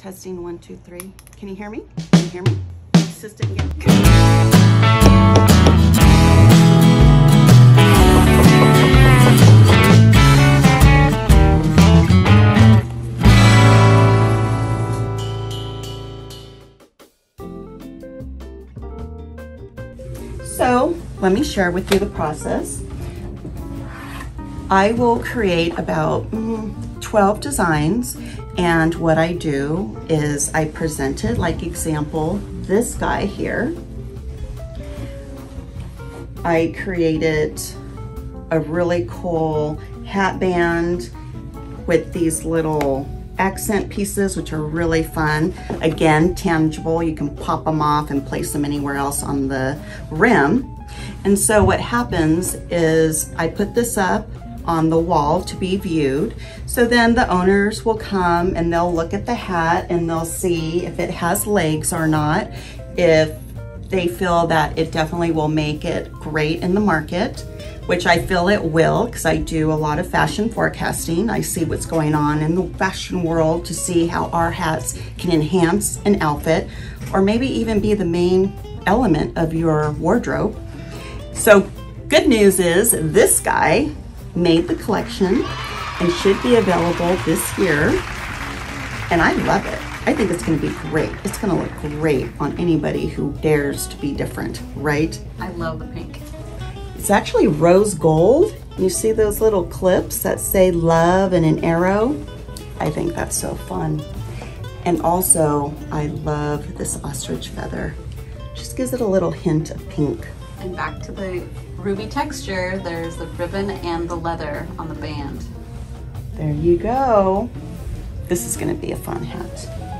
Testing 1, 2, 3. Can you hear me? Can you hear me? Consistent again. So let me share with you the process. I will create about 12 designs, and what I do is I present it, like example, this guy here. I created a really cool hat band with these little accent pieces, which are really fun. Again, tangible, you can pop them off and place them anywhere else on the rim. And so what happens is I put this up on the wall to be viewed. So then the owners will come and they'll look at the hat and they'll see if it has legs or not. If they feel that it definitely will make it great in the market, which I feel it will, because I do a lot of fashion forecasting. I see what's going on in the fashion world to see how our hats can enhance an outfit, or maybe even be the main element of your wardrobe. So good news is this guy made the collection and should be available this year. And I love it. I think it's gonna be great. It's gonna look great on anybody who dares to be different, right? I love the pink. It's actually rose gold. You see those little clips that say love and an arrow? I think that's so fun. And also, I love this ostrich feather. Just gives it a little hint of pink. And back to the ruby texture, there's the ribbon and the leather on the band. There you go. This is gonna be a fun hat.